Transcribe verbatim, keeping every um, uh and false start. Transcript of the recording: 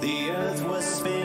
The earth was filled